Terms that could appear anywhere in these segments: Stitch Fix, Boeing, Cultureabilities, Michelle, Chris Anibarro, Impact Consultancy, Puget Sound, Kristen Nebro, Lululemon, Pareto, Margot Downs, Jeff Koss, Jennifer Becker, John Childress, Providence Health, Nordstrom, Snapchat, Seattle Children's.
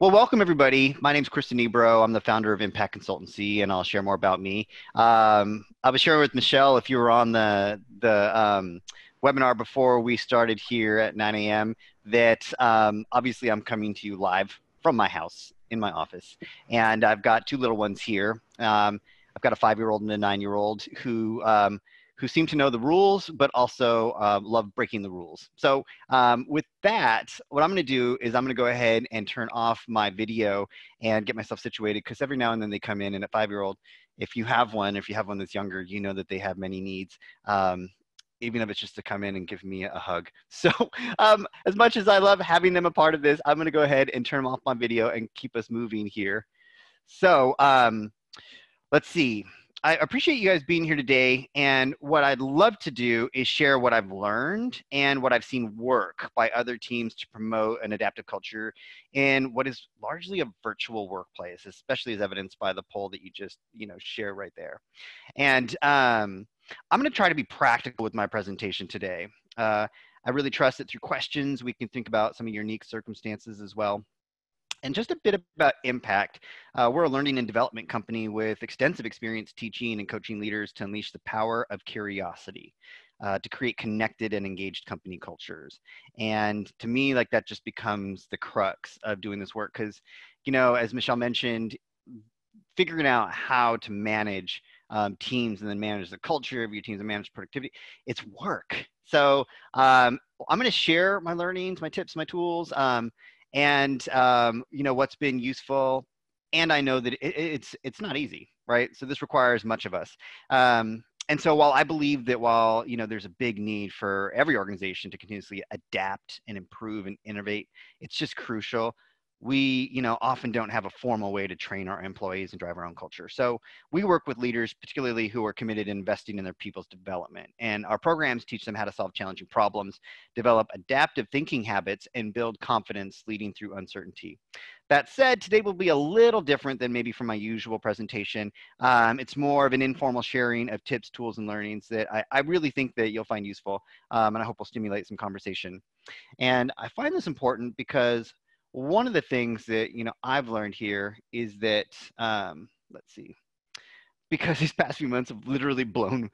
Well, welcome everybody. My name is Kristen Nebro. I'm the founder of Impact Consultancy, and I'll share more about me. I was sharing with Michelle, if you were on the webinar before we started here at 9 a.m., that obviously I'm coming to you live from my house in my office. And I've got two little ones here. I've got a 5-year-old and a 9-year-old who seem to know the rules, but also love breaking the rules. So with that, what I'm gonna do is I'm gonna go ahead and turn off my video and get myself situated, because every now and then they come in, and a 5-year-old, if you have one that's younger, you know that they have many needs, even if it's just to come in and give me a hug. So as much as I love having them a part of this, I'm gonna go ahead and turn off my video and keep us moving here. So let's see. I appreciate you guys being here today, and what I'd love to do is share what I've learned and what I've seen work by other teams to promote an adaptive culture in what is largely a virtual workplace, especially as evidenced by the poll that you just, share right there. And I'm going to try to be practical with my presentation today. I really trust that through questions, we can think about some of your unique circumstances as well. And just a bit about Impact. We're a learning and development company with extensive experience teaching and coaching leaders to unleash the power of curiosity, to create connected and engaged company cultures. And to me, like, that just becomes the crux of doing this work, because, as Michelle mentioned, figuring out how to manage teams and then manage the culture of your teams and manage productivity, it's work. So I'm going to share my learnings, my tips, my tools, and what's been useful. And I know that it's not easy, right? So this requires much of us. And so while I believe that there's a big need for every organization to continuously adapt and improve and innovate, it's just crucial. We, often don't have a formal way to train our employees and drive our own culture. So we work with leaders, particularly who are committed to investing in their people's development. And our programs teach them how to solve challenging problems, develop adaptive thinking habits, and build confidence leading through uncertainty. That said, today will be a little different than maybe from my usual presentation. It's more of an informal sharing of tips, tools, and learnings that I really think that you'll find useful, and I hope will stimulate some conversation. And I find this important because one of the things that, I've learned here is that, let's see, because these past few months have literally blown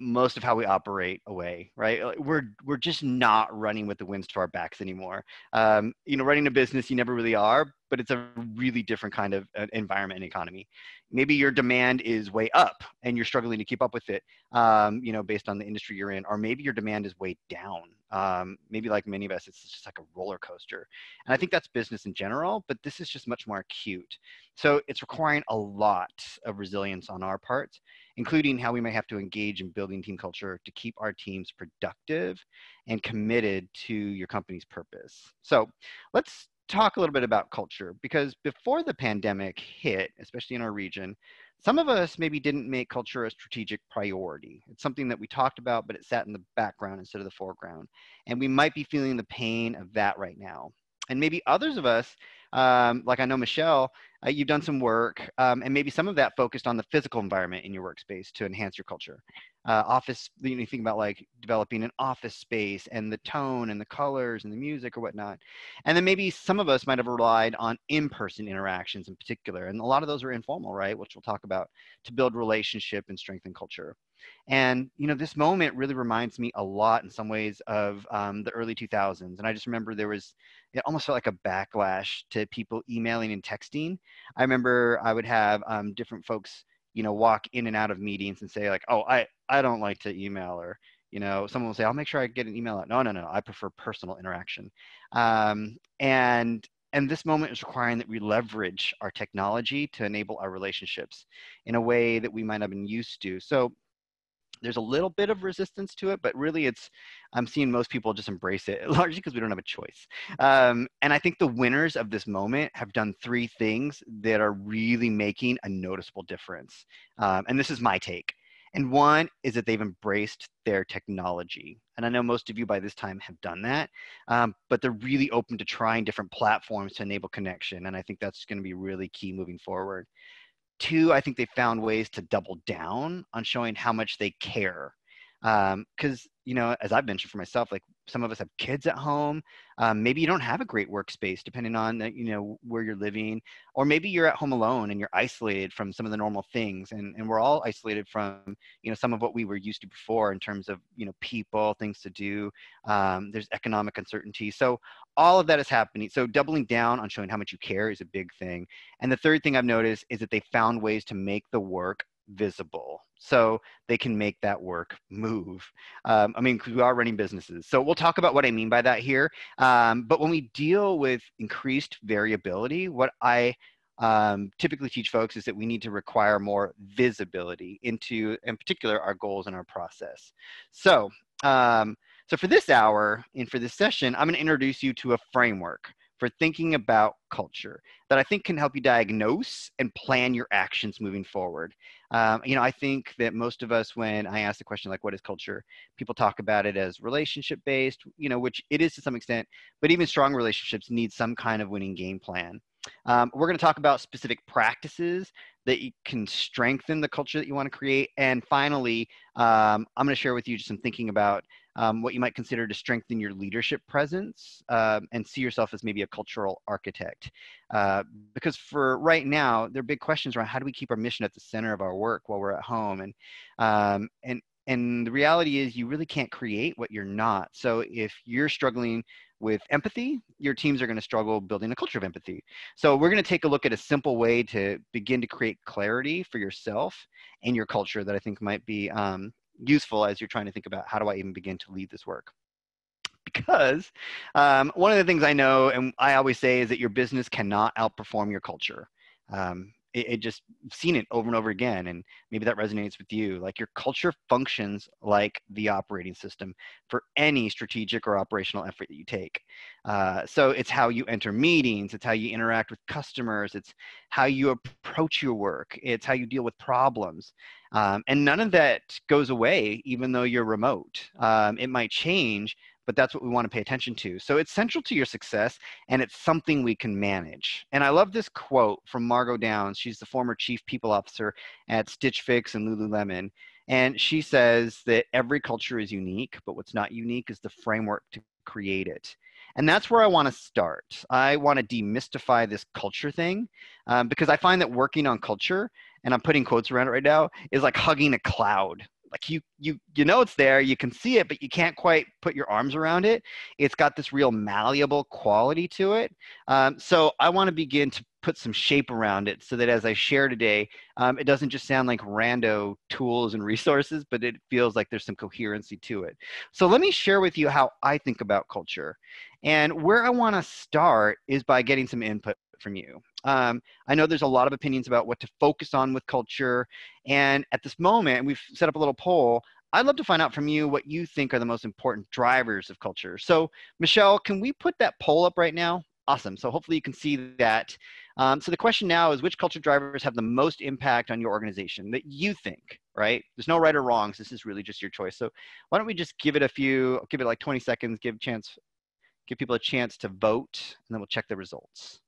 most of how we operate away, right? Like, we're just not running with the winds to our backs anymore. Running a business, you never really are, but it's a really different kind of environment and economy. Maybe your demand is way up and you're struggling to keep up with it, based on the industry you're in, or maybe your demand is way down. Maybe like many of us, it's just like a roller coaster. And I think that's business in general, but this is just much more acute. So it's requiring a lot of resilience on our parts, including how we may have to engage in building team culture to keep our teams productive and committed to your company's purpose. So let's talk a little bit about culture, because before the pandemic hit, especially in our region, some of us maybe didn't make culture a strategic priority. It's something that we talked about, but it sat in the background instead of the foreground. And we might be feeling the pain of that right now. And maybe others of us, like I know Michelle, you've done some work, and maybe some of that focused on the physical environment in your workspace to enhance your culture. Office, you think about like developing an office space and the tone and the colors and the music or whatnot. And then maybe some of us might have relied on in-person interactions in particular. And a lot of those are informal, right? Which we'll talk about, to build relationship and strengthen culture. And, this moment really reminds me a lot in some ways of the early 2000s. And I just remember it almost felt like a backlash to people emailing and texting. I remember I would have different folks, walk in and out of meetings and say like, oh, I don't like to email, or, someone will say, I'll make sure I get an email out. No, I prefer personal interaction. And this moment is requiring that we leverage our technology to enable our relationships in a way that we might have been used to. So there's a little bit of resistance to it, but really I'm seeing most people just embrace it, largely because we don't have a choice. And I think the winners of this moment have done three things that are really making a noticeable difference. And this is my take. And one is that they've embraced their technology. And I know most of you by this time have done that, but they're really open to trying different platforms to enable connection. And I think that's going to be really key moving forward. Two, I think they found ways to double down on showing how much they care. Because, as I've mentioned for myself, like Some of us have kids at home. Maybe you don't have a great workspace, depending on where you're living, or maybe you're at home alone and you're isolated from some of the normal things. And we're all isolated from some of what we were used to before in terms of people, things to do. There's economic uncertainty, so all of that is happening. So doubling down on showing how much you care is a big thing. And the third thing I've noticed is that they found ways to make the work visible, so they can make that work move. I mean, because we are running businesses. So we'll talk about what I mean by that here. But when we deal with increased variability, what I typically teach folks is that we need to require more visibility into, in particular, our goals and our process. So, so for this hour and for this session, I'm going to introduce you to a framework for thinking about culture that I think can help you diagnose and plan your actions moving forward. I think that most of us, when I ask the question, like, what is culture? People talk about it as relationship-based, which it is to some extent, but even strong relationships need some kind of winning game plan. We're going to talk about specific practices that you can strengthen the culture that you want to create. And finally, I'm going to share with you just some thinking about what you might consider to strengthen your leadership presence and see yourself as maybe a cultural architect. Because for right now, there are big questions around how do we keep our mission at the center of our work while we're at home? And the reality is you really can't create what you're not. So if you're struggling with empathy, your teams are going to struggle building a culture of empathy. So we're going to take a look at a simple way to begin to create clarity for yourself and your culture that I think might be useful as you're trying to think about how do I even begin to lead this work. Because one of the things I know and I always say is that your business cannot outperform your culture. It just seen it over and over again, and maybe that resonates with you. Like, your culture functions like the operating system for any strategic or operational effort that you take. So it's how you enter meetings, it's how you interact with customers, it's how you approach your work, it's how you deal with problems. And none of that goes away, even though you're remote. It might change, but that's what we want to pay attention to. So it's central to your success, and it's something we can manage. And I love this quote from Margot Downs. She's the former chief people officer at Stitch Fix and Lululemon. And she says that every culture is unique, but what's not unique is the framework to create it. And that's where I want to start. I want to demystify this culture thing because I find that working on culture, and I'm putting quotes around it right now, is like hugging a cloud. Like, you know it's there, you can see it, but you can't quite put your arms around it. It's got this real malleable quality to it. So I want to begin to put some shape around it so that as I share today, it doesn't just sound like rando tools and resources, but it feels like there's some coherency to it. So let me share with you how I think about culture. And where I want to start is by getting some input from you. I know there's a lot of opinions about what to focus on with culture. And at this moment, we've set up a little poll. I'd love to find out from you what you think are the most important drivers of culture. So Michelle, can we put that poll up right now? Awesome. So hopefully you can see that. So the question now is, which culture drivers have the most impact on your organization that you think, right? There's no right or wrongs. This is really just your choice. So why don't we just give it a few, give it like 20 seconds, give people a chance to vote, and then we'll check the results.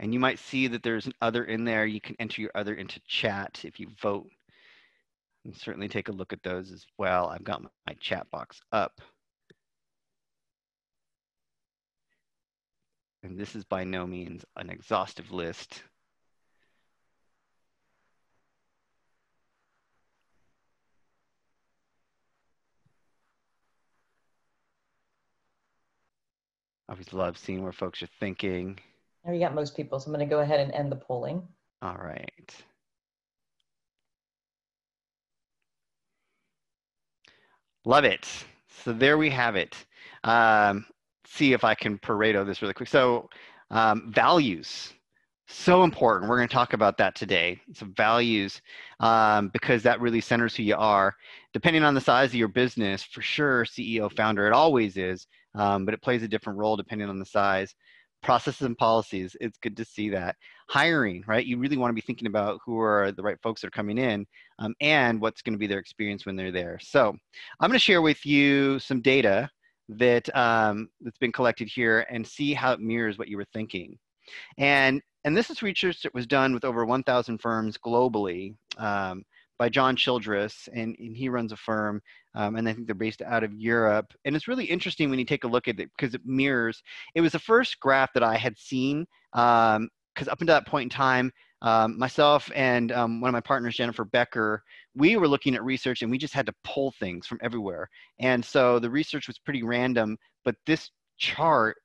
And you might see that there's an other in there. You can enter your other into chat if you vote. And certainly take a look at those as well. I've got my chat box up. And this is by no means an exhaustive list. I always love seeing where folks are thinking. We got most people, so I'm going to go ahead and end the polling. All right. Love it. So there we have it. See if I can Pareto this really quick. So values, so important. We're going to talk about that today. So values, because that really centers who you are. Depending on the size of your business, for sure, CEO, founder, it always is, but it plays a different role depending on the size. Processes and policies, it's good to see that. Hiring, right? You really want to be thinking about who are the right folks that are coming in and what's going to be their experience when they're there. So I'm going to share with you some data that that's been collected here and see how it mirrors what you were thinking. And And this is research that was done with over 1,000 firms globally by John Childress, and he runs a firm, and I think they're based out of Europe. And it's really interesting when you take a look at it because it mirrors. It was the first graph that I had seen because up until that point in time, myself and one of my partners, Jennifer Becker, we were looking at research and we just had to pull things from everywhere. And so the research was pretty random, but this chart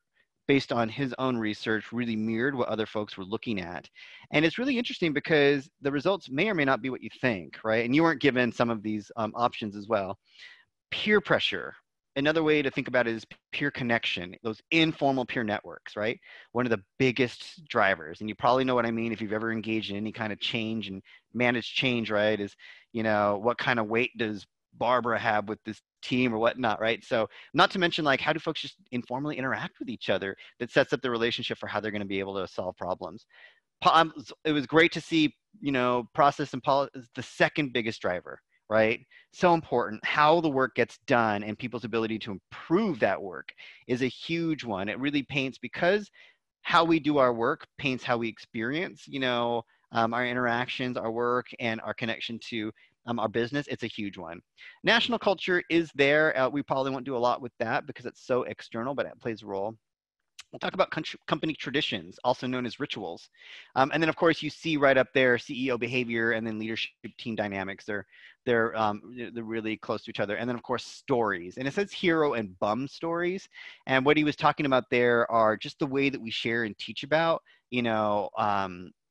based on his own research really mirrored what other folks were looking at. And it's really interesting because the results may or may not be what you think, right? And you weren't given some of these options as well. Peer pressure. Another way to think about it is peer connection, those informal peer networks, right? One of the biggest drivers, and you probably know what I mean if you've ever engaged in any kind of change and managed change, right? Is, you know, what kind of weight does Barbara have with this team or whatnot, right? So not to mention, like, how do folks just informally interact with each other that sets up the relationship for how they're going to be able to solve problems. It was great to see, you know, process and policy is the second biggest driver, right? So important. How the work gets done and people's ability to improve that work is a huge one. It really paints, because how we do our work paints how we experience, you know, our interactions, our work, and our connection to our business. It's a huge one. National culture is there. We probably won't do a lot with that because it's so external, but it plays a role. We'll talk about company traditions, also known as rituals. And then, of course, you see right up there CEO behavior and then leadership team dynamics. They're really close to each other. And then, of course, stories. And it says hero and bum stories. And what he was talking about there are just the way that we share and teach about, you know,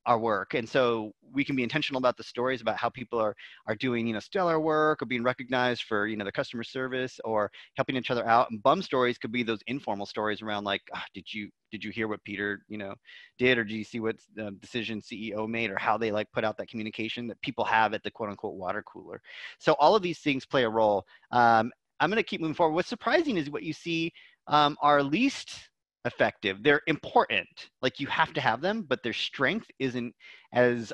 our work. And so we can be intentional about the stories about how people are doing, you know, stellar work or being recognized for, you know, the customer service or helping each other out. And bum stories could be those informal stories around, like, oh, did you hear what Peter, you know, did, or did you see what decision CEO made, or how they, like, put out that communication that people have at the quote unquote water cooler. So all of these things play a role. I'm going to keep moving forward. What's surprising is what you see are least effective. They're important, like, you have to have them, but their strength isn't as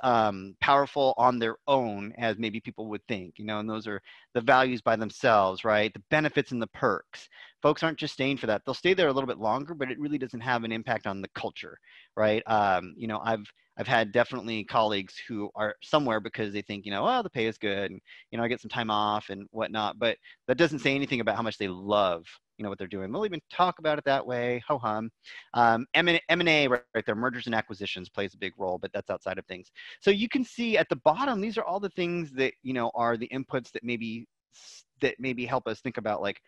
powerful on their own as maybe people would think, you know. And those are the values by themselves, right? The benefits and the perks. Folks aren't just staying for that. They'll stay there a little bit longer, but it really doesn't have an impact on the culture, right? You know, I've had definitely colleagues who are somewhere because they think, you know, oh, the pay is good, and, you know, I get some time off and whatnot, but that doesn't say anything about how much they love, you know, what they're doing. They'll even talk about it that way, ho-hum. M&A, right there, mergers and acquisitions plays a big role, but that's outside of things. So you can see at the bottom, these are all the things that, you know, are the inputs that maybe help us think about, like,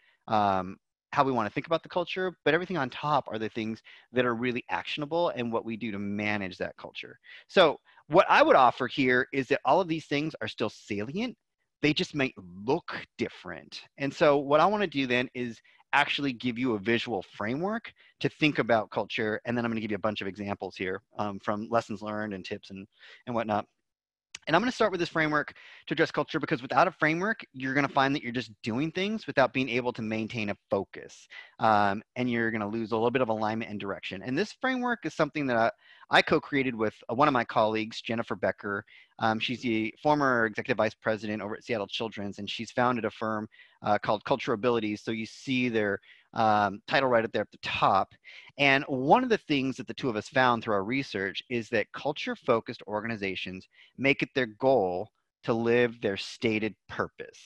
how we want to think about the culture, but everything on top are the things that are really actionable and what we do to manage that culture. So what I would offer here is that all of these things are still salient. They just might look different. And so what I want to do then is actually give you a visual framework to think about culture. And then I'm going to give you a bunch of examples here from lessons learned and tips and whatnot. And I'm going to start with this framework to address culture, because without a framework, you're going to find that you're just doing things without being able to maintain a focus. And you're going to lose a little bit of alignment and direction. And this framework is something that I co-created with one of my colleagues, Jennifer Becker. She's the former executive vice president over at Seattle Children's, and she's founded a firm called Cultureabilities. So you see their title right up there at the top. And one of the things that the two of us found through our research is that culture-focused organizations make it their goal to live their stated purpose.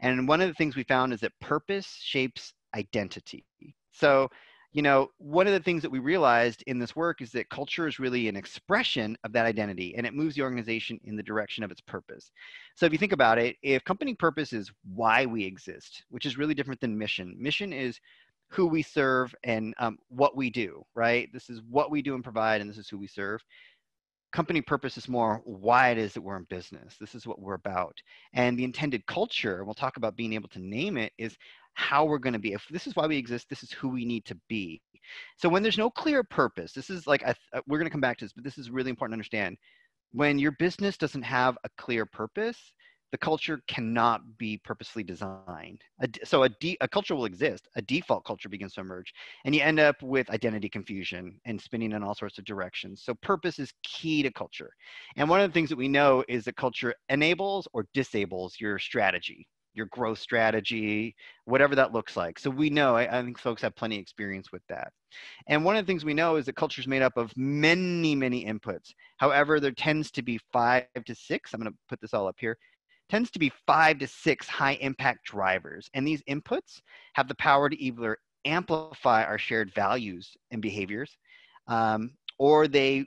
And one of the things we found is that purpose shapes identity. So, you know, one of the things that we realized in this work is that culture is really an expression of that identity, and it moves the organization in the direction of its purpose. So if you think about it, if company purpose is why we exist, which is really different than mission. Mission is who we serve and what we do, right? This is what we do and provide, and this is who we serve. Company purpose is more why it is that we're in business. This is what we're about. And the intended culture, we'll talk about being able to name it, is how we're going to be. If this is why we exist, this is who we need to be. So when there's no clear purpose, this is like, we're going to come back to this, but this is really important to understand. When your business doesn't have a clear purpose, the culture cannot be purposely designed. So a culture will exist. A default culture begins to emerge, and you end up with identity confusion and spinning in all sorts of directions. So purpose is key to culture. And one of the things that we know is that culture enables or disables your strategy. your growth strategy, whatever that looks like. So we know, I think folks have plenty of experience with that. And one of the things we know is that culture is made up of many, many inputs. However, there tends to be 5 to 6, I'm gonna put this all up here, tends to be 5 to 6 high impact drivers. And these inputs have the power to either amplify our shared values and behaviors, or they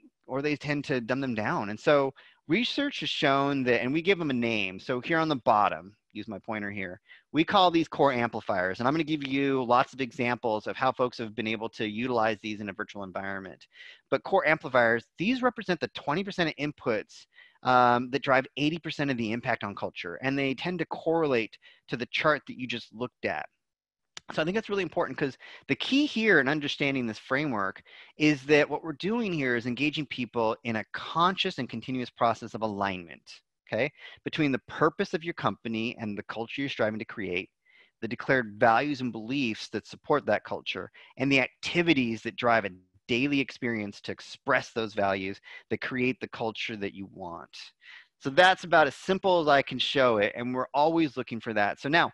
tend to dumb them down. And so research has shown that, and we give them a name. So here on the bottom, use my pointer here, we call these core amplifiers. And I'm going to give you lots of examples of how folks have been able to utilize these in a virtual environment. But core amplifiers, these represent the 20% of inputs that drive 80% of the impact on culture. And they tend to correlate to the chart that you just looked at. So I think that's really important, because the key here in understanding this framework is that what we're doing here is engaging people in a conscious and continuous process of alignment, okay, between the purpose of your company and the culture you're striving to create, the declared values and beliefs that support that culture, and the activities that drive a daily experience to express those values that create the culture that you want. So that's about as simple as I can show it, and we're always looking for that. So now,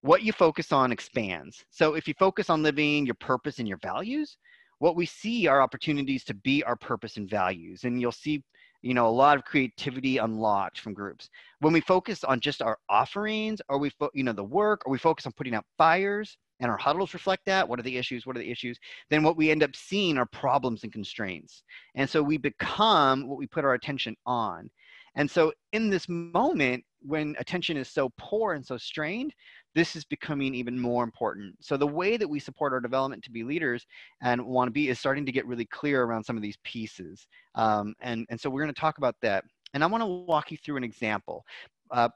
what you focus on expands. So if you focus on living your purpose and your values, what we see are opportunities to be our purpose and values. And you'll see, you know, a lot of creativity unlocked from groups. When we focus on just our offerings, or we, you know, the work, or we focus on putting out fires, and our huddles reflect that, what are the issues, what are the issues, then what we end up seeing are problems and constraints. And so we become what we put our attention on. And so in this moment, when attention is so poor and so strained, this is becoming even more important. So the way that we support our development to be leaders and want to be is starting to get really clear around some of these pieces. And so we're going to talk about that. And I want to walk you through an example.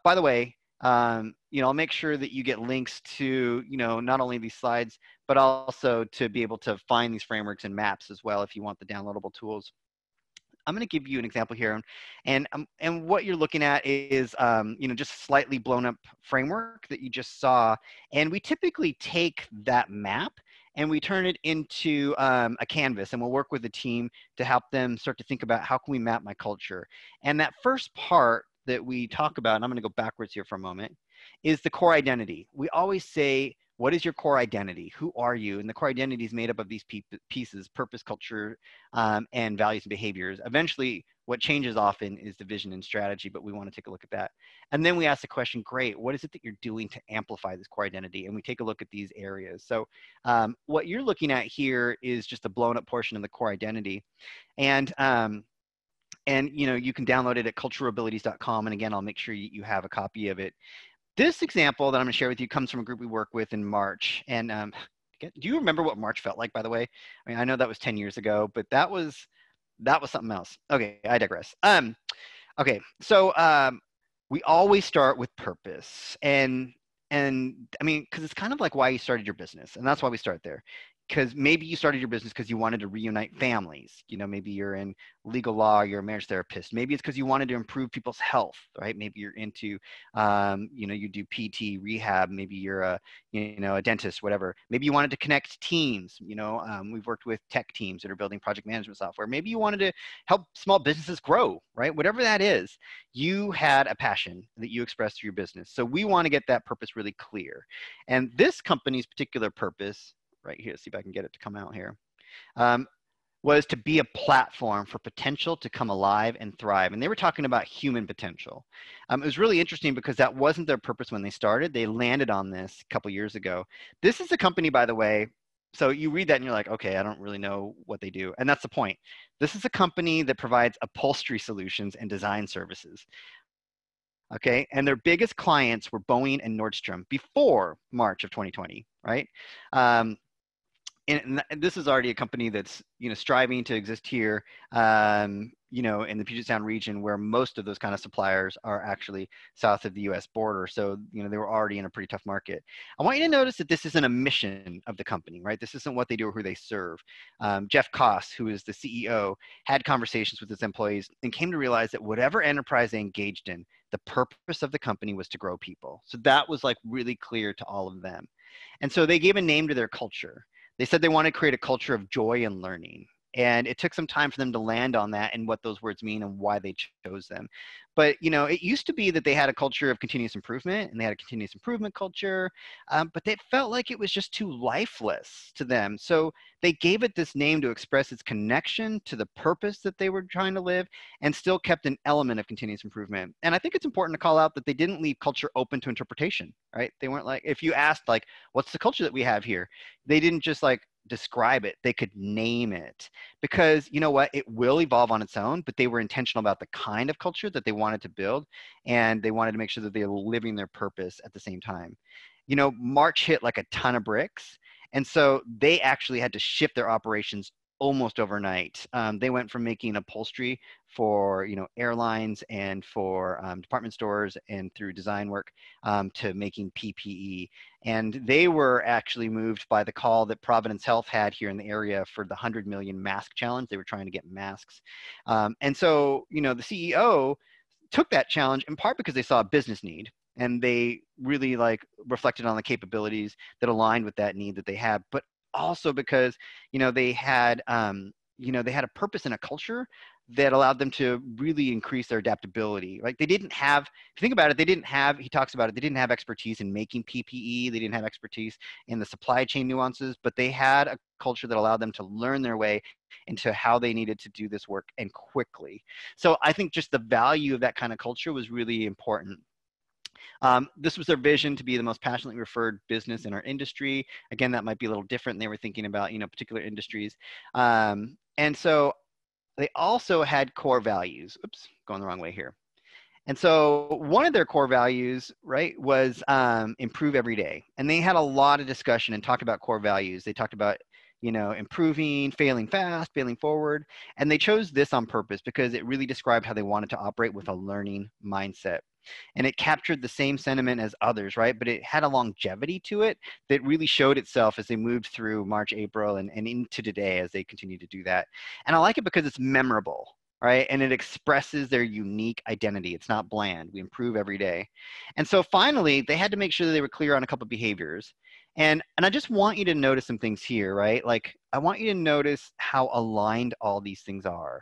By the way, you know, I'll make sure that you get links to, you know, not only these slides, but also to be able to find these frameworks and maps as well if you want the downloadable tools. I'm going to give you an example here, and what you're looking at is, you know, just a slightly blown up framework that you just saw, and we typically take that map and we turn it into a canvas, and we'll work with the team to help them start to think about how can we map my culture. And that first part that we talk about, and I'm going to go backwards here for a moment, is the core identity. We always say, what is your core identity? Who are you? And the core identity is made up of these pieces, purpose, culture, and values and behaviors. Eventually, what changes often is the vision and strategy, but we want to take a look at that. And then we ask the question, great, what is it that you're doing to amplify this core identity? And we take a look at these areas. So what you're looking at here is just a blown up portion of the core identity. And you know, you can download it at cultureabilities.com. And again, I'll make sure you have a copy of it. This example that I'm going to share with you comes from a group we work with in March. And do you remember what March felt like, by the way? I mean, I know that was 10 years ago, but that was something else. Okay, I digress. Okay, so we always start with purpose. And I mean, because it's kind of like why you started your business. And that's why we start there. Because maybe you started your business because you wanted to reunite families. You know, maybe you're in legal law, you're a marriage therapist. Maybe it's because you wanted to improve people's health, right? Maybe you're into, you know, you do PT, rehab. Maybe you're a, you know, a dentist, whatever. Maybe you wanted to connect teams. You know, we've worked with tech teams that are building project management software. Maybe you wanted to help small businesses grow, right? Whatever that is, you had a passion that you expressed through your business. So we want to get that purpose really clear. And this company's particular purpose, right here, see if I can get it to come out here, was to be a platform for potential to come alive and thrive. And they were talking about human potential. It was really interesting because that wasn't their purpose when they started. They landed on this a couple years ago. This is a company, by the way, so you read that and you're like, okay, I don't really know what they do. And that's the point. This is a company that provides upholstery solutions and design services. Okay, and their biggest clients were Boeing and Nordstrom before March of 2020, right? And this is already a company that's, you know, striving to exist here, you know, in the Puget Sound region, where most of those kind of suppliers are actually south of the U.S. border. So, you know, they were already in a pretty tough market. I want you to notice that this isn't a mission of the company, right? This isn't what they do or who they serve. Jeff Koss, who is the CEO, had conversations with his employees and came to realize that whatever enterprise they engaged in, the purpose of the company was to grow people. So that was like really clear to all of them. And so they gave a name to their culture. They said they want to create a culture of joy and learning. And it took some time for them to land on that and what those words mean and why they chose them. But, you know, it used to be that they had a culture of continuous improvement, and they had a continuous improvement culture, but they felt like it was just too lifeless to them. So they gave it this name to express its connection to the purpose that they were trying to live, and still kept an element of continuous improvement. And I think it's important to call out that they didn't leave culture open to interpretation, right? They weren't like, if you asked, like, what's the culture that we have here? They didn't just like describe it, they could name it, because you know what, it will evolve on its own. But they were intentional about the kind of culture that they wanted to build, and they wanted to make sure that they were living their purpose at the same time. You know, March hit like a ton of bricks, and so they actually had to shift their operations almost overnight. They went from making upholstery for, you know, airlines and for department stores and through design work to making PPE. And they were actually moved by the call that Providence Health had here in the area for the 100 million mask challenge. They were trying to get masks. And so, you know, the CEO took that challenge in part because they saw a business need, and they really like reflected on the capabilities that aligned with that need that they had, but also because, you know, they had a purpose and a culture that allowed them to really increase their adaptability. Like, they didn't have, if you think about it, he talks about it, they didn't have expertise in making PPE, they didn't have expertise in the supply chain nuances, but they had a culture that allowed them to learn their way into how they needed to do this work, and quickly. So I think just the value of that kind of culture was really important. This was their vision to be the most passionately referred business in our industry. Again, that might be a little different. They were thinking about, you know, particular industries. And so they also had core values. Oops, going the wrong way here. And so one of their core values, right, was improve every day. And they had a lot of discussion and talked about core values. They talked about, you know, improving, failing fast, failing forward. And they chose this on purpose because it really described how they wanted to operate with a learning mindset. And it captured the same sentiment as others, right? But it had a longevity to it that really showed itself as they moved through March, April, and into today as they continue to do that. And I like it because it's memorable, right? And it expresses their unique identity. It's not bland. We improve every day. And so finally, they had to make sure that they were clear on a couple of behaviors. And I just want you to notice some things here, right? Like, I want you to notice how aligned all these things are.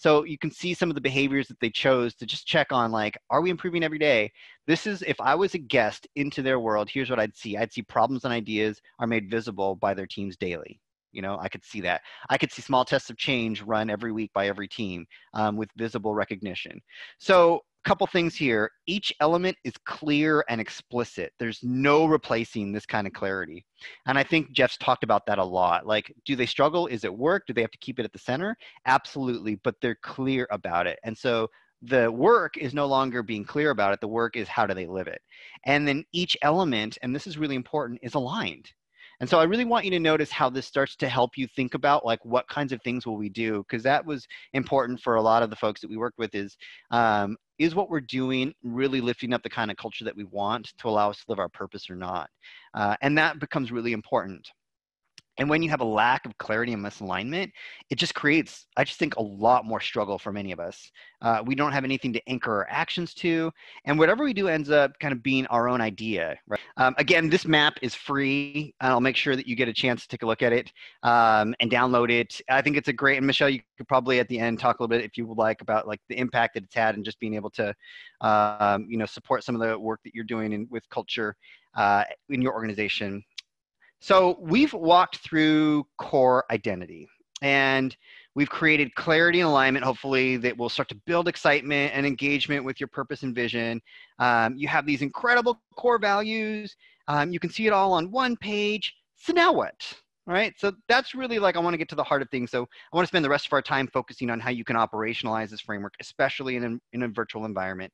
So you can see some of the behaviors that they chose to just check on, like, are we improving every day? This is, if I was a guest into their world, here's what I'd see. I'd see problems and ideas are made visible by their teams daily. You know, I could see that. I could see small tests of change run every week by every team with visible recognition. So a couple things here. Each element is clear and explicit. There's no replacing this kind of clarity. And I think Jeff's talked about that a lot. Like, do they struggle? Is it work? Do they have to keep it at the center? Absolutely, but they're clear about it. And so the work is no longer being clear about it. The work is how do they live it? And then each element, and this is really important, is aligned. And so I really want you to notice how this starts to help you think about, like, what kinds of things will we do? Because that was important for a lot of the folks that we worked with is what we're doing really lifting up the kind of culture that we want to allow us to live our purpose or not? And that becomes really important. And when you have a lack of clarity and misalignment, it just creates, I just think, a lot more struggle for many of us. We don't have anything to anchor our actions to, and whatever we do ends up kind of being our own idea, right? Again, this map is free. I'll make sure that you get a chance to take a look at it and download it. I think it's a great, and Michelle, you could probably at the end talk a little bit, if you would like, about like the impact that it's had and just being able to, you know, support some of the work that you're doing with culture in your organization. So we've walked through core identity, and we've created clarity and alignment, hopefully, that will start to build excitement and engagement with your purpose and vision. You have these incredible core values. You can see it all on one page. So now what? All right. So that's really, like, I want to get to the heart of things. So I want to spend the rest of our time focusing on how you can operationalize this framework, especially in a virtual environment,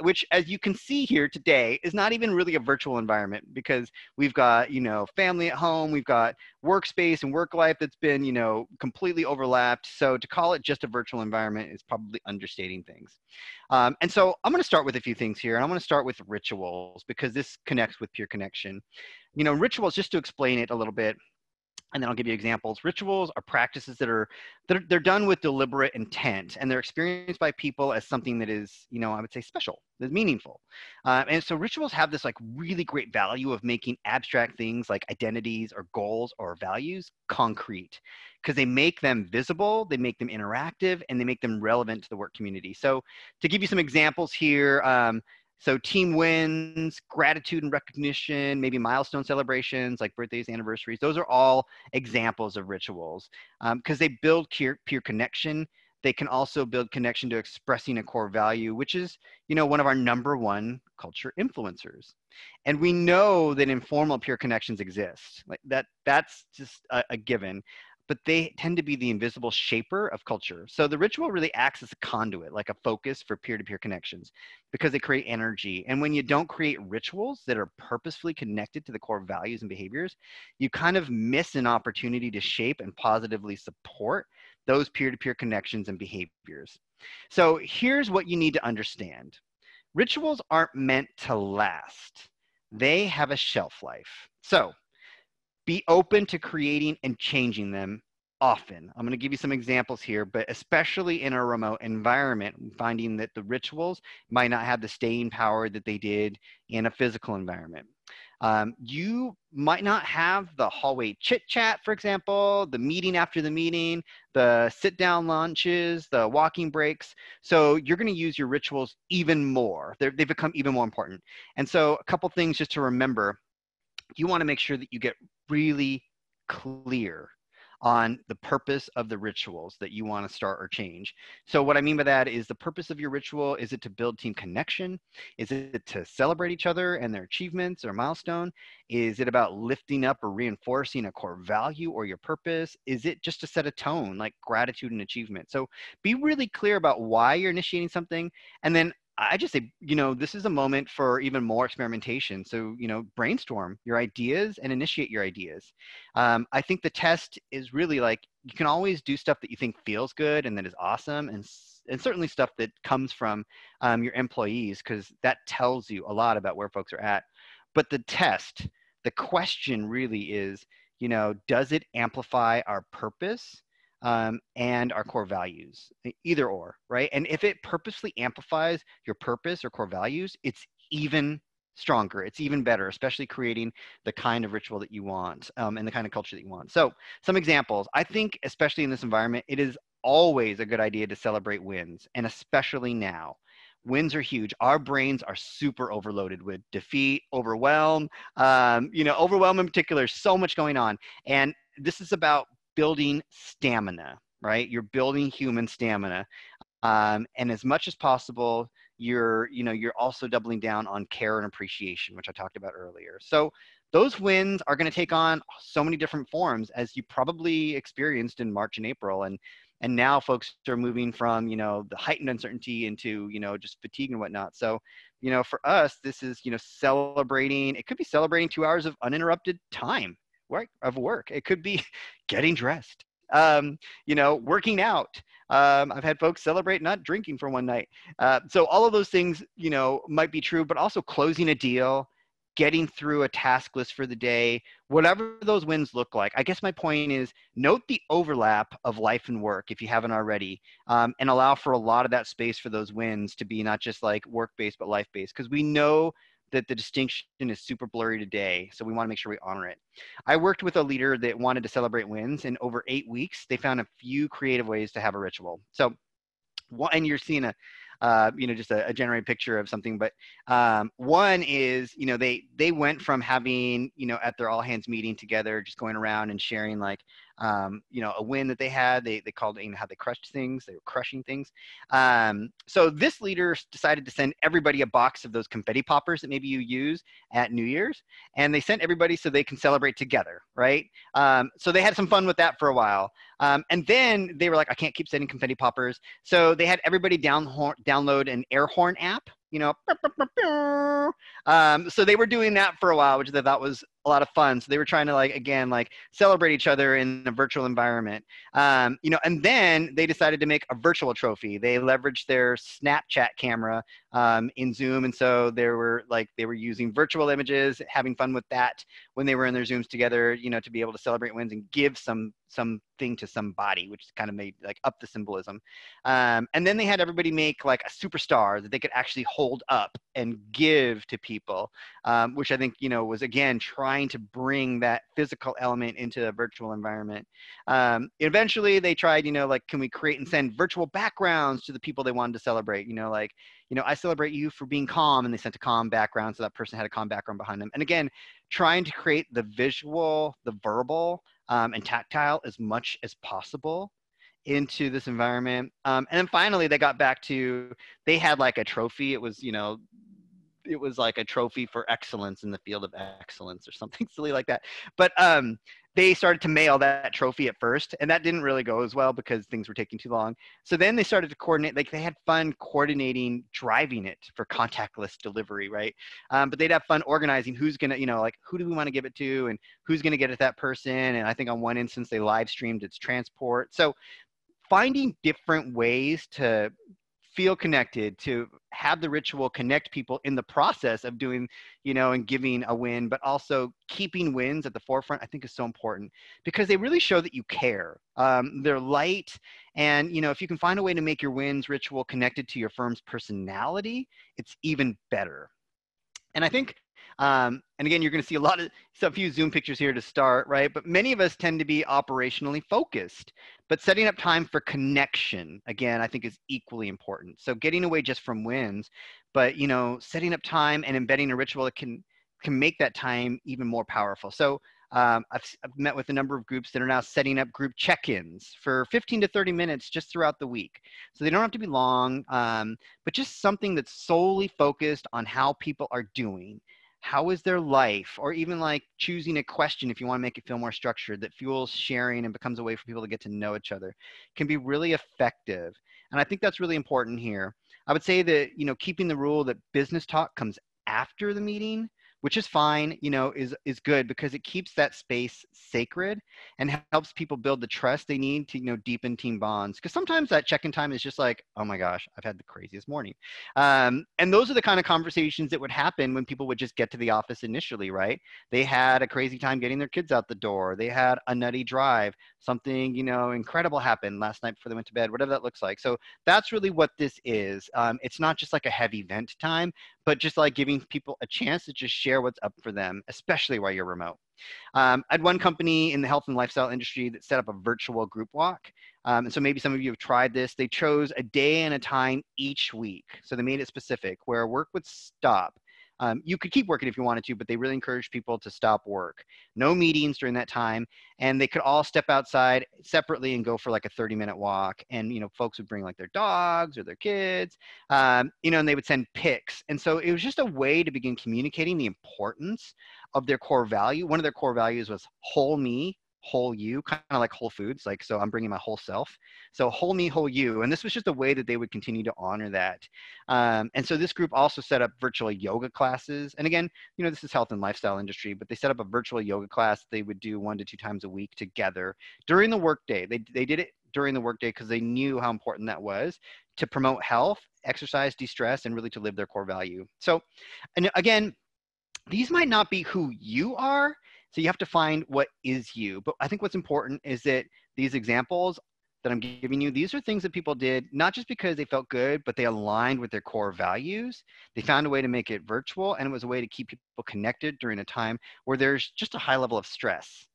which, as you can see here today, is not even really a virtual environment, because we've got, you know, family at home, we've got workspace and work life that's been, you know, completely overlapped. So to call it just a virtual environment is probably understating things. And so I'm going to start with a few things here. And I'm going to start with rituals, because this connects with peer connection. You know, rituals, just to explain it a little bit, And then I'll give you examples. Rituals are practices that are, they're done with deliberate intent, and they're experienced by people as something that is, you know, I would say special, that's meaningful. And so rituals have this like really great value of making abstract things like identities or goals or values concrete, because they make them visible, they make them interactive, and they make them relevant to the work community. So to give you some examples here, so team wins, gratitude and recognition, maybe milestone celebrations like birthdays, anniversaries. Those are all examples of rituals because they build peer connection. They can also build connection to expressing a core value, which is, you know, one of our #1 culture influencers. And we know that informal peer connections exist. Like that's just a given. But they tend to be the invisible shaper of culture. So the ritual really acts as a conduit, like a focus for peer-to-peer connections, because they create energy. And when you don't create rituals that are purposefully connected to the core values and behaviors, you kind of miss an opportunity to shape and positively support those peer-to-peer connections and behaviors. So here's what you need to understand. Rituals aren't meant to last. They have a shelf life. So be open to creating and changing them often. I'm going to give you some examples here, but especially in a remote environment, finding that the rituals might not have the staying power that they did in a physical environment. You might not have the hallway chit chat, for example, the meeting after the meeting, the sit down lunches, the walking breaks. So you're going to use your rituals even more. They become even more important. And so a couple things just to remember. You want to make sure that you get really clear on the purpose of the rituals that you want to start or change. So what I mean by that is the purpose of your ritual, is it to build team connection? Is it to celebrate each other and their achievements or milestone? Is it about lifting up or reinforcing a core value or your purpose? Is it just to set a tone like gratitude and achievement? So be really clear about why you're initiating something. And then I just say, you know, this is a moment for even more experimentation. So, you know, brainstorm your ideas and initiate your ideas. I think the test is really like, you can always do stuff that you think feels good and that is awesome, and certainly stuff that comes from your employees, because that tells you a lot about where folks are at. But the test, the question really is, you know, does it amplify our purpose? And our core values, either or, right? And if it purposely amplifies your purpose or core values, it's even stronger, it's even better, especially creating the kind of ritual that you want and the kind of culture that you want. So some examples, I think, especially in this environment, it is always a good idea to celebrate wins, and especially now. Wins are huge. Our brains are super overloaded with defeat, overwhelm, you know, overwhelm in particular, so much going on. And this is about building stamina, right? You're building human stamina. And as much as possible, you're also doubling down on care and appreciation, which I talked about earlier. So those wins are going to take on so many different forms, as you probably experienced in March and April. And now folks are moving from, you know, the heightened uncertainty into, you know, just fatigue and whatnot. So, you know, for us, this is, you know, celebrating, it could be celebrating 2 hours of uninterrupted time. Of work. It could be getting dressed, you know, working out. I've had folks celebrate not drinking for one night. So all of those things, you know, might be true, but also closing a deal, getting through a task list for the day, whatever those wins look like. I guess my point is, note the overlap of life and work if you haven't already, and allow for a lot of that space for those wins to be not just like work-based, but life-based, because we know that the distinction is super blurry today. So we want to make sure we honor it. I worked with a leader that wanted to celebrate wins, and over 8 weeks, they found a few creative ways to have a ritual. So, and you're seeing a, you know, just a generated picture of something, but one is, you know, they went from having, you know, at their all hands meeting together, just going around and sharing like, you know, a win that they had. They called it, you know, how they crushed things. They were crushing things. So this leader decided to send everybody a box of those confetti poppers that maybe you use at New Year's. And they sent everybody so they can celebrate together, right? So they had some fun with that for a while. And then they were like, I can't keep sending confetti poppers. So they had everybody download an air horn app, you know. So they were doing that for a while, which I thought was a lot of fun. So they were trying to celebrate each other in a virtual environment. And then they decided to make a virtual trophy. They leveraged their Snapchat camera in Zoom. And so they were using virtual images, having fun with that when they were in their Zooms together, to be able to celebrate wins and give something to somebody, which kind of made up the symbolism. And then they had everybody make a superstar that they could actually hold up and give to people, which I think, was again, trying to bring that physical element into a virtual environment. Eventually they tried, can we create and send virtual backgrounds to the people they wanted to celebrate? I celebrate you for being calm, and they sent a calm background. So that person had a calm background behind them. And again, trying to create the visual, the verbal, and tactile as much as possible into this environment. And then finally they got back to, they had a trophy. It was, it was a trophy for excellence in the field of excellence or something silly like that. But they started to mail that trophy at first, and that didn't really go as well because things were taking too long. So then they started to coordinate, they had fun coordinating driving it for contactless delivery, right? But they'd have fun organizing who's gonna, who do we want to give it to and who's gonna get it to that person. And I think on one instance they live streamed its transport. So finding different ways to feel connected, to have the ritual connect people in the process of doing, and giving a win, but also keeping wins at the forefront, I think is so important because they really show that you care. They're light. And, if you can find a way to make your wins ritual connected to your firm's personality, it's even better. And I think, and again, you're going to see a few Zoom pictures here to start, right? But many of us tend to be operationally focused, but setting up time for connection, again, I think is equally important. So getting away just from wins, but, setting up time and embedding a ritual that can make that time even more powerful. So I've met with a number of groups that are now setting up group check-ins for 15 to 30 minutes just throughout the week. So they don't have to be long, but just something that's solely focused on how people are doing. How is their life? Or even choosing a question if you want to make it feel more structured that fuels sharing and becomes a way for people to get to know each other can be really effective. And I think that's really important here. I would say that, keeping the rule that business talk comes after the meeting, which is fine, is good because it keeps that space sacred and helps people build the trust they need to, deepen team bonds. Because sometimes that check-in time is just oh my gosh, I've had the craziest morning. And those are the kind of conversations that would happen when people would just get to the office initially, right? They had a crazy time getting their kids out the door. They had a nutty drive, something, incredible happened last night before they went to bed, whatever that looks like. So that's really what this is. It's not just a heavy vent time, but just giving people a chance to just share what's up for them, especially while you're remote. I had one company in the health and lifestyle industry that set up a virtual group walk. And so maybe some of you have tried this. They chose a day and a time each week. So they made it specific where work would stop. You could keep working if you wanted to, but they really encouraged people to stop work. No meetings during that time. And they could all step outside separately and go for a 30-minute walk. And, folks would bring their dogs or their kids, and they would send pics. And so it was just a way to begin communicating the importance of their core value. One of their core values was whole me, whole you, kind of like Whole Foods. So I'm bringing my whole self. So whole me, whole you. And this was just a way that they would continue to honor that. And so this group also set up virtual yoga classes. And again, this is health and lifestyle industry, but they set up a virtual yoga class. They would do 1 to 2 times a week together during the workday. They did it during the workday because they knew how important that was to promote health, exercise, de-stress, and really to live their core value. So, and again, these might not be who you are, so you have to find what is you. But I think what's important is that these examples that I'm giving you, these are things that people did, not just because they felt good, but they aligned with their core values. They found a way to make it virtual, and it was a way to keep people connected during a time where there's just a high level of stress.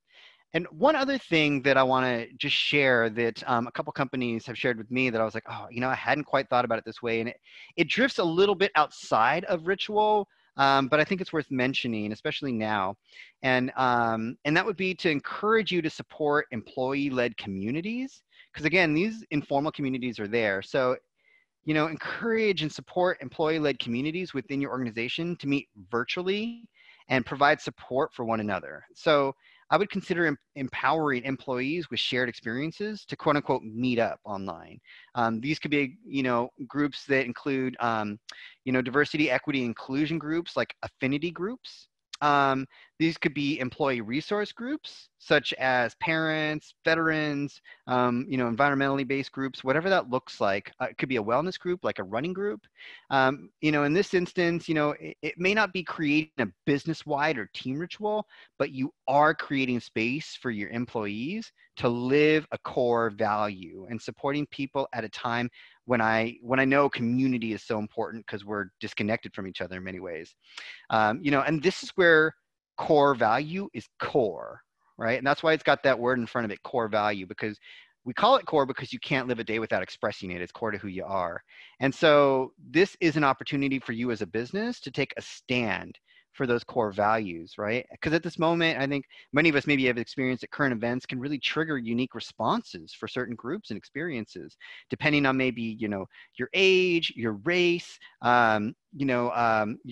And one other thing that I want to just share that a couple companies have shared with me that I was oh, I hadn't quite thought about it this way. And it drifts a little bit outside of ritual, but I think it's worth mentioning, especially now. And that would be to encourage you to support employee-led communities. Because again, these informal communities are there. So, encourage and support employee-led communities within your organization to meet virtually and provide support for one another. So I would consider empowering employees with shared experiences to quote unquote meet up online. These could be, groups that include, diversity, equity, inclusion groups like affinity groups. These could be employee resource groups, such as parents, veterans, environmentally based groups, whatever that looks like. It could be a wellness group, like a running group. In this instance, it may not be creating a business-wide or team ritual, but you are creating space for your employees to live a core value and supporting people at a time when I know community is so important because we're disconnected from each other in many ways. And this is where core value is core, right? And that's why it's got that word in front of it, core value, because we call it core because you can't live a day without expressing it. It's core to who you are. And so this is an opportunity for you as a business to take a stand for those core values, right? Because at this moment, I think many of us maybe have experienced that current events can really trigger unique responses for certain groups and experiences, depending on maybe, your age, your race, your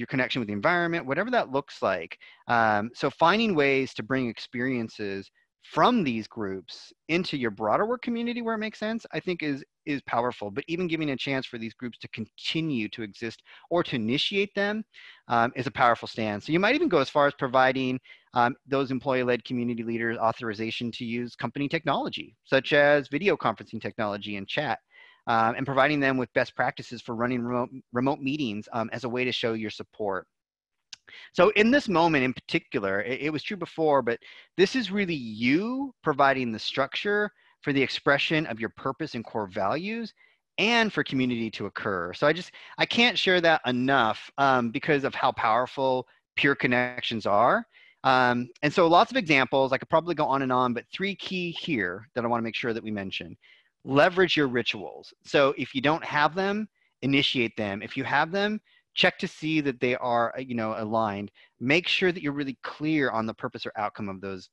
connection with the environment, whatever that looks like. So finding ways to bring experiences from these groups into your broader work community where it makes sense, I think is powerful. But even giving a chance for these groups to continue to exist or to initiate them is a powerful stand. So you might even go as far as providing those employee-led community leaders authorization to use company technology, such as video conferencing technology and chat, and providing them with best practices for running remote meetings as a way to show your support. So in this moment in particular, it was true before, but this is really you providing the structure for the expression of your purpose and core values and for community to occur. So I can't share that enough because of how powerful peer connections are. And so lots of examples, I could probably go on and on, but three key here that I want to make sure that we mention. Leverage your rituals. So if you don't have them, initiate them. If you have them, check to see that they are, aligned. Make sure that you're really clear on the purpose or outcome of those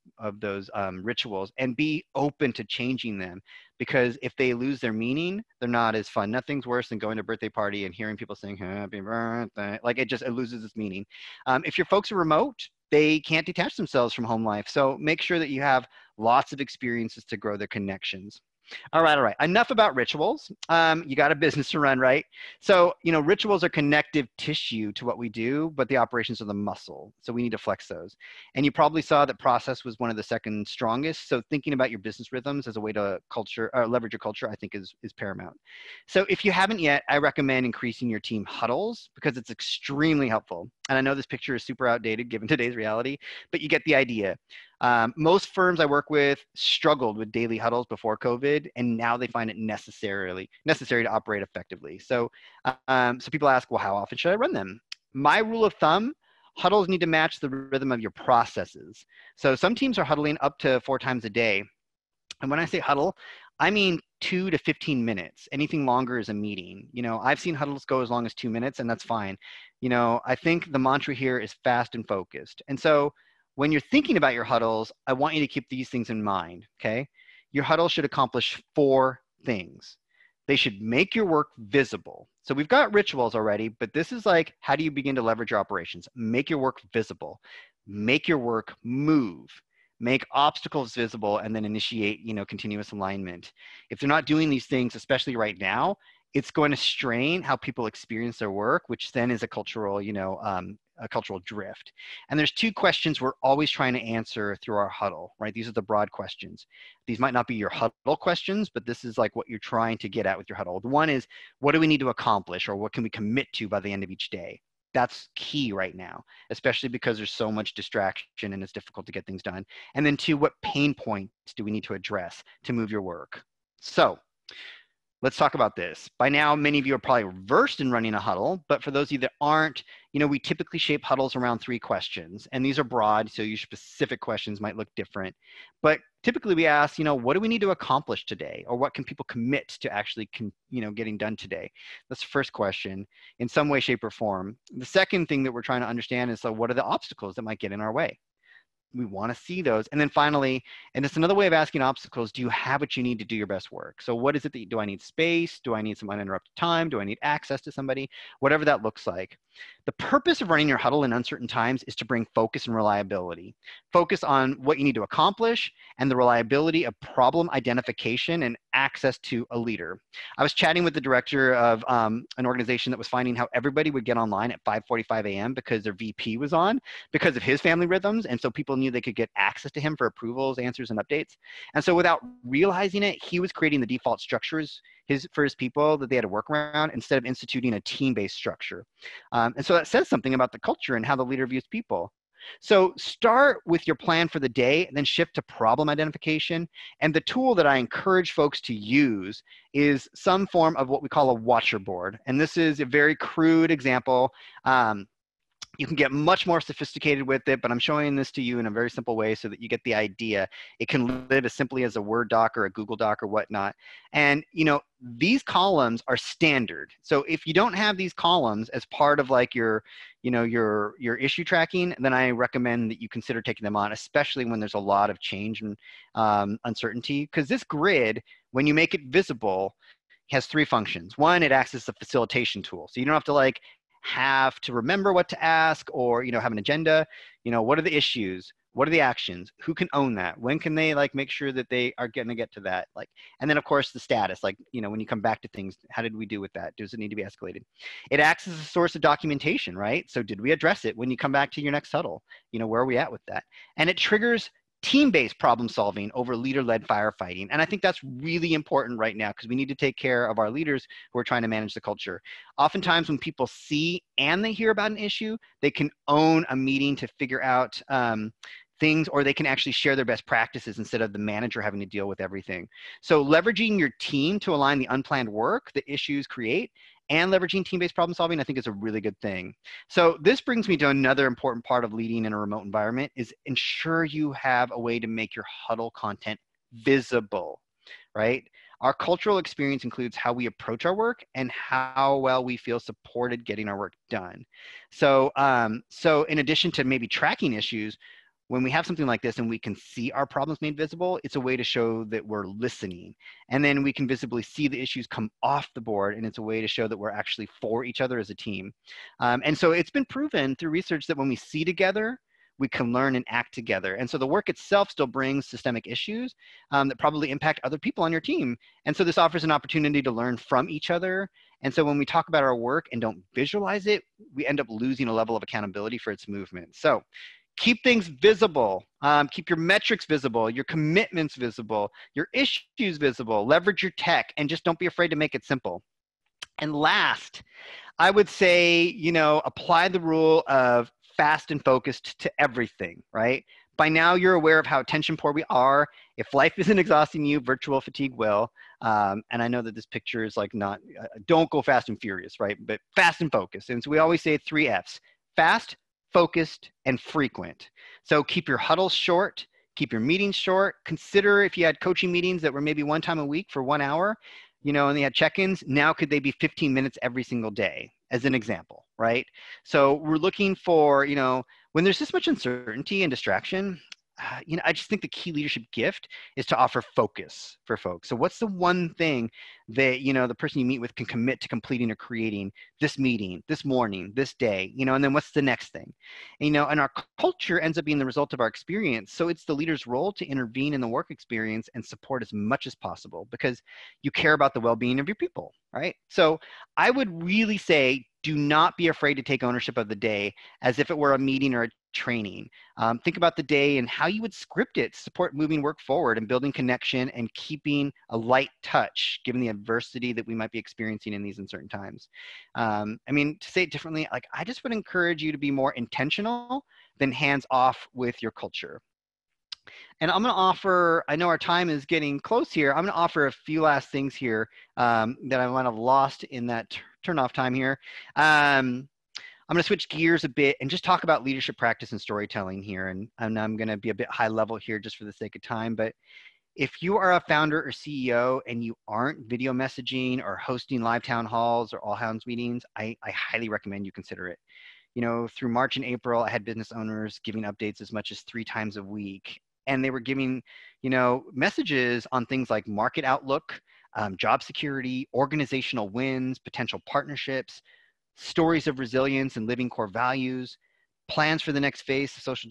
rituals, and be open to changing them, because if they lose their meaning, they're not as fun. Nothing's worse than going to a birthday party and hearing people saying "Happy Birthday." Like it loses its meaning. If your folks are remote, they can't detach themselves from home life. So make sure that you have lots of experiences to grow their connections. All right. Enough about rituals. You got a business to run, right? So, rituals are connective tissue to what we do, but the operations are the muscle. So we need to flex those. And you probably saw that process was one of the second strongest. So thinking about your business rhythms as a way to leverage your culture, I think is paramount. So if you haven't yet, I recommend increasing your team huddles because it's extremely helpful. And I know this picture is super outdated given today's reality, but you get the idea. Most firms I work with struggled with daily huddles before COVID, and now they find it necessary to operate effectively. So, so people ask, well, how often should I run them? My rule of thumb, huddles need to match the rhythm of your processes. So some teams are huddling up to 4 times a day. And when I say huddle, I mean 2 to 15 minutes. Anything longer is a meeting. I've seen huddles go as long as 2 minutes, and that's fine. I think the mantra here is fast and focused. And so when you're thinking about your huddles, I want you to keep these things in mind, okay? Your huddle should accomplish 4 things. They should make your work visible. So we've got rituals already, but this is like, how do you begin to leverage your operations? Make your work visible. Make your work move. Make obstacles visible, and then initiate, continuous alignment. If they're not doing these things, especially right now, it's going to strain how people experience their work, which then is a cultural drift. And there's 2 questions we're always trying to answer through our huddle, right? These are the broad questions. These might not be your huddle questions, but this is like what you're trying to get at with your huddle. The one is, what do we need to accomplish, or what can we commit to by the end of each day? That's key right now, especially because there's so much distraction and it's difficult to get things done. And then 2, what pain points do we need to address to move your work? So let's talk about this. By now, many of you are probably versed in running a huddle, but for those of you that aren't, we typically shape huddles around 3 questions, and these are broad, so your specific questions might look different. But typically we ask, what do we need to accomplish today? Or what can people commit to actually, getting done today? That's the first question in some way, shape, or form. The second thing that we're trying to understand is, what are the obstacles that might get in our way? We want to see those. And then finally, and it's another way of asking obstacles, do you have what you need to do your best work? So what is it that do I need space? Do I need some uninterrupted time? Do I need access to somebody? Whatever that looks like. The purpose of running your huddle in uncertain times is to bring focus and reliability. Focus on what you need to accomplish and the reliability of problem identification and access to a leader. I was chatting with the director of an organization that was finding how everybody would get online at 5:45 a.m. because their VP was on because of his family rhythms. And so people knew they could get access to him for approvals, answers, and updates. And so without realizing it, he was creating the default structures for his people that they had to work around instead of instituting a team-based structure. And so that says something about the culture and how the leader views people. So start with your plan for the day and then shift to problem identification. And the tool that I encourage folks to use is some form of what we call a watcher board. And this is a very crude example. You can get much more sophisticated with it, but I'm showing this to you in a very simple way so that you get the idea. It can live as simply as a Word doc or a Google doc or whatnot. And, you know, these columns are standard. So if you don't have these columns as part of like your, you know, your issue tracking, then I recommend that you consider taking them on, especially when there's a lot of change and uncertainty. Because this grid, when you make it visible, has three functions. One, it acts as a facilitation tool. So you don't have to like, have to remember what to ask or, you know, have an agenda. You know, what are the issues? What are the actions? Who can own that? When can they like make sure that they are going to get to that? Like, and then of course the status, like, you know, when you come back to things, how did we do with that? Does it need to be escalated? It acts as a source of documentation, right? So did we address it when you come back to your next huddle? You know, where are we at with that? And it triggers team-based problem solving over leader-led firefighting. And I think that's really important right now because we need to take care of our leaders who are trying to manage the culture. Oftentimes when people see and they hear about an issue, they can own a meeting to figure out things, or they can actually share their best practices instead of the manager having to deal with everything. So leveraging your team to align the unplanned work that issues create and leveraging team-based problem solving, I think is a really good thing. So this brings me to another important part of leading in a remote environment is ensure you have a way to make your huddle content visible, right? Our cultural experience includes how we approach our work and how well we feel supported getting our work done. So in addition to maybe tracking issues, when we have something like this and we can see our problems made visible, it's a way to show that we're listening. And then we can visibly see the issues come off the board, and it's a way to show that we're actually for each other as a team. And so it's been proven through research that when we see together, we can learn and act together. And so the work itself still brings systemic issues that probably impact other people on your team. And so this offers an opportunity to learn from each other. And so when we talk about our work and don't visualize it, we end up losing a level of accountability for its movement. So keep things visible, keep your metrics visible, your commitments visible, your issues visible, leverage your tech, and just don't be afraid to make it simple. And last, I would say, you know, apply the rule of fast and focused to everything, right? By now you're aware of how attention poor we are. If life isn't exhausting you, virtual fatigue will. And I know that this picture is like not, don't go fast and furious, right? But fast and focused. And so we always say 3 F's, fast, focused, and frequent. So keep your huddles short, keep your meetings short. Consider if you had coaching meetings that were maybe one time a week for 1 hour, you know, and they had check-ins, now could they be 15 minutes every single day, as an example, right? So we're looking for, you know, when there's this much uncertainty and distraction, you know, I just think the key leadership gift is to offer focus for folks. So what's the one thing that, you know, the person you meet with can commit to completing or creating this meeting, this morning, this day, you know, and then what's the next thing? And, you know, and our culture ends up being the result of our experience. So it's the leader's role to intervene in the work experience and support as much as possible because you care about the well-being of your people, right? So I would really say, do not be afraid to take ownership of the day as if it were a meeting or a training. Think about the day and how you would script it to support moving work forward and building connection and keeping a light touch, given the adversity that we might be experiencing in these uncertain times. I mean, to say it differently, like I just would encourage you to be more intentional than hands-off with your culture. And I'm going to offer, I know our time is getting close here. I'm going to offer a few last things here that I might have lost in that turn off time here. I'm going to switch gears a bit and just talk about leadership practice and storytelling here. And I'm going to be a bit high level here just for the sake of time. But if you are a founder or CEO and you aren't video messaging or hosting live town halls or all hands meetings, I highly recommend you consider it. You know, through March and April, I had business owners giving updates as much as 3 times a week. And they were giving, you know, messages on things like market outlook, job security, organizational wins, potential partnerships, stories of resilience and living core values, plans for the next phase of social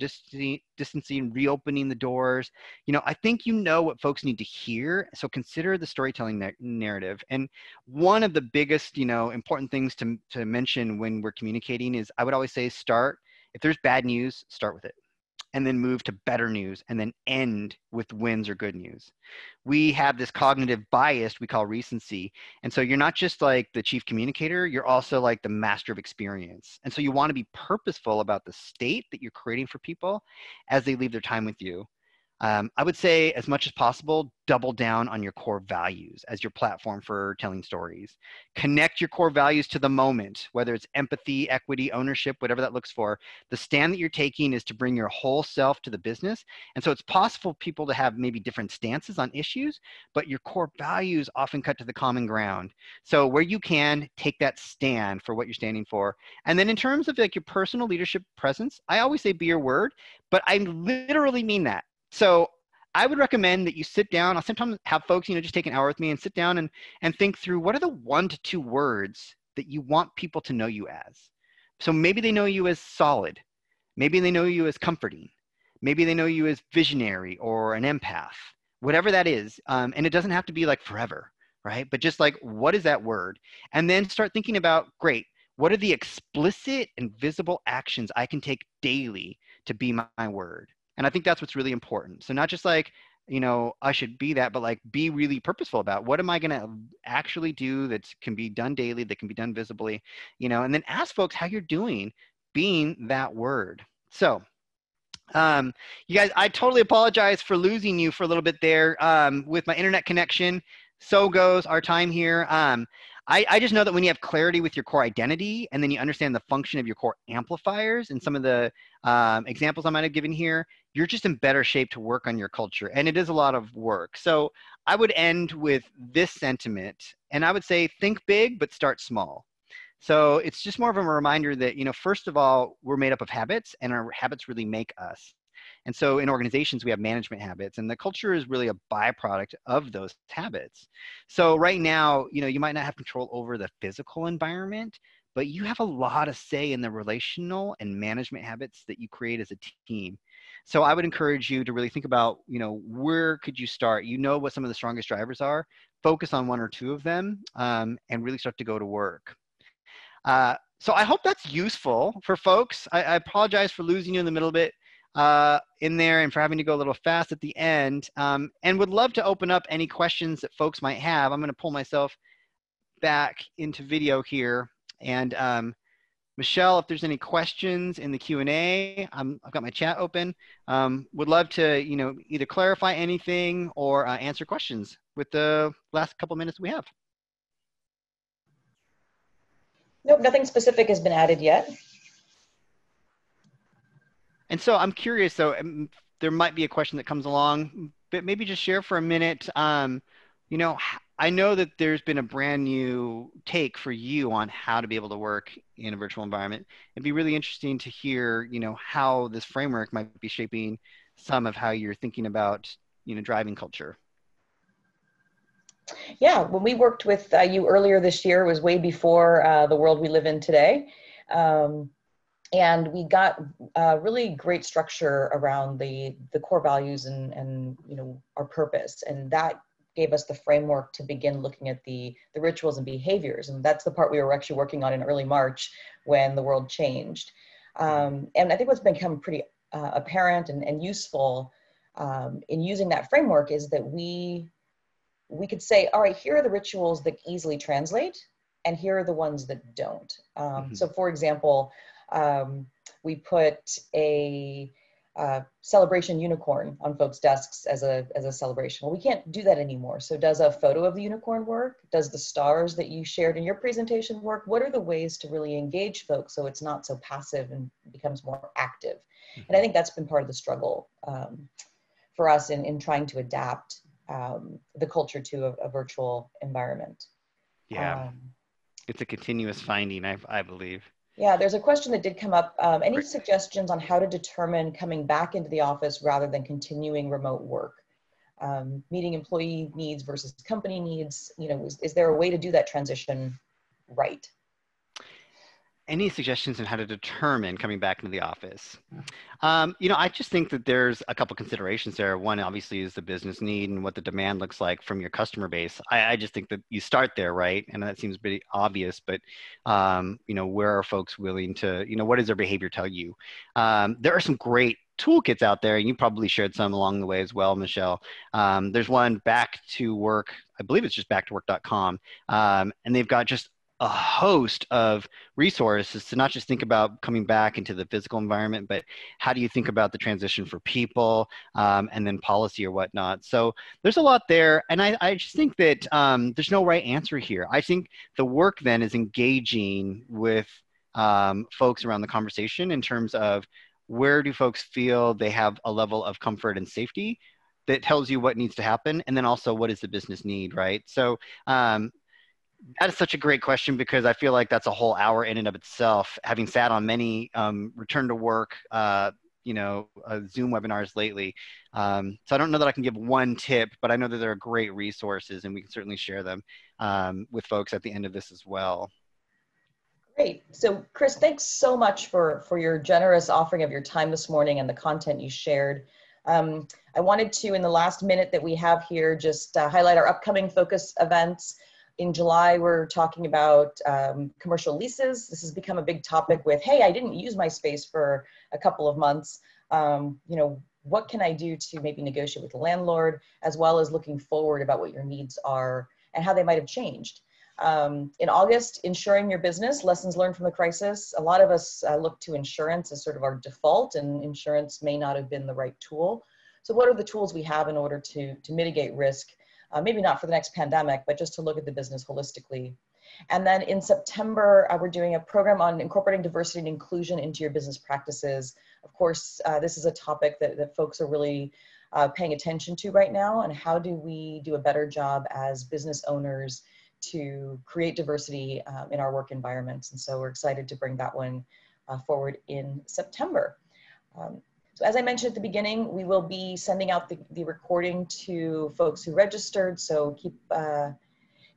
distancing, reopening the doors. You know, I think you know what folks need to hear. So consider the storytelling narrative. And one of the biggest, you know, important things to mention when we're communicating is I would always say start, if there's bad news, start with it, and then move to better news, and then end with wins or good news. We have this cognitive bias we call recency. And so you're not just like the chief communicator, you're also like the master of experience. And so you want to be purposeful about the state that you're creating for people as they leave their time with you. I would say as much as possible, double down on your core values as your platform for telling stories. Connect your core values to the moment, whether it's empathy, equity, ownership, whatever that looks for. The stand that you're taking is to bring your whole self to the business. And so it's possible for people to have maybe different stances on issues, but your core values often cut to the common ground. So where you can, take that stand for what you're standing for. And then in terms of like your personal leadership presence, I always say be your word, but I literally mean that. So I would recommend that you sit down. I'll sometimes have folks, you know, just take an hour with me and sit down and think through what are the 1 to 2 words that you want people to know you as. So maybe they know you as solid. Maybe they know you as comforting. Maybe they know you as visionary or an empath, whatever that is. And it doesn't have to be like forever, right? But just like, what is that word? And then start thinking about, great, what are the explicit and visible actions I can take daily to be my word? And I think that's what's really important. So not just like, you know, I should be that, but like be really purposeful about what am I going to actually do that can be done daily, that can be done visibly, you know, and then ask folks how you're doing being that word. So you guys, I totally apologize for losing you for a little bit there with my internet connection. So goes our time here. I just know that when you have clarity with your core identity and then you understand the function of your core amplifiers and some of the examples I might have given here, you're just in better shape to work on your culture. And it is a lot of work. So I would end with this sentiment. And I would say, think big, but start small. So it's just more of a reminder that, you know, first of all, we're made up of habits and our habits really make us. And so in organizations, we have management habits, and the culture is really a byproduct of those habits. So right now, you know, you might not have control over the physical environment, but you have a lot of say in the relational and management habits that you create as a team. So I would encourage you to really think about, you know, where could you start? You know what some of the strongest drivers are. Focus on 1 or 2 of them and really start to go to work. So I hope that's useful for folks. I apologize for losing you in the middle of it. In there and for having to go a little fast at the end, and would love to open up any questions that folks might have. I'm going to pull myself back into video here, and Michelle, if there's any questions in the Q&A, I've got my chat open. Would love to, you know, either clarify anything or answer questions with the last couple minutes we have. Nope, nothing specific has been added yet. And so I'm curious, though, there might be a question that comes along, but maybe just share for a minute. You know, I know that there's been a brand new take for you on how to be able to work in a virtual environment. It'd be really interesting to hear, you know, how this framework might be shaping some of how you're thinking about, you know, driving culture. Yeah, when we worked with you earlier this year, it was way before the world we live in today. And we got really great structure around the core values and you know, our purpose. And that gave us the framework to begin looking at the rituals and behaviors. And that's the part we were actually working on in early March when the world changed. And I think what's become pretty apparent and useful in using that framework is that we could say, all right, here are the rituals that easily translate, and here are the ones that don't. So for example, we put a celebration unicorn on folks' desks as a celebration. Well, we can't do that anymore. So does a photo of the unicorn work? Does the stars that you shared in your presentation work? What are the ways to really engage folks so it's not so passive and becomes more active? And I think that's been part of the struggle for us in trying to adapt the culture to a virtual environment. Yeah, it's a continuous finding, I believe. Yeah, there's a question that did come up. Any suggestions on how to determine coming back into the office rather than continuing remote work? Meeting employee needs versus company needs, you know, is there a way to do that transition right? any suggestions on how to determine coming back into the office? You know, I just think that there's a couple considerations there. One, obviously, is the business need and what the demand looks like from your customer base. I just think that you start there, right? And that seems pretty obvious, but, you know, where are folks willing to, you know, what does their behavior tell you? There are some great toolkits out there, and you probably shared some along the way as well, Michelle. There's one, Back to Work, I believe it's just backtowork.com, and they've got just a host of resources to not just think about coming back into the physical environment, but how do you think about the transition for people, and then policy or whatnot. So there's a lot there. And I just think that there's no right answer here. I think the work then is engaging with folks around the conversation in terms of where do folks feel they have a level of comfort and safety that tells you what needs to happen. And then also what is the business need, right? So, that is such a great question, because I feel like that's a whole hour in and of itself. Having sat on many return to work, you know, Zoom webinars lately. So I don't know that I can give one tip, but I know that there are great resources, and we can certainly share them with folks at the end of this as well. Great. So Chris, thanks so much for your generous offering of your time this morning and the content you shared. I wanted to, in the last minute that we have here, just highlight our upcoming focus events. In July, we're talking about commercial leases. This has become a big topic with, hey, I didn't use my space for a couple of months. You know, what can I do to maybe negotiate with the landlord, as well as looking forward about what your needs are and how they might have changed. In August, insuring your business, lessons learned from the crisis. A lot of us look to insurance as sort of our default, and insurance may not have been the right tool. So what are the tools we have in order to mitigate risk? Maybe not for the next pandemic, but just to look at the business holistically. And then in September, we're doing a program on incorporating diversity and inclusion into your business practices. Of course, this is a topic that folks are really paying attention to right now, and how do we do a better job as business owners to create diversity in our work environments. And so we're excited to bring that one forward in September. So as I mentioned at the beginning, we will be sending out the recording to folks who registered, so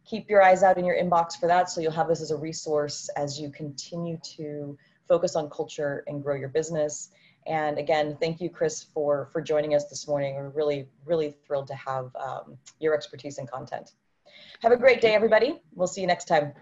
keep your eyes out in your inbox for that, so you'll have this as a resource as you continue to focus on culture and grow your business. And again, thank you, Chris, for joining us this morning. We're really, really thrilled to have your expertise and content. Have a great day, everybody. We'll see you next time.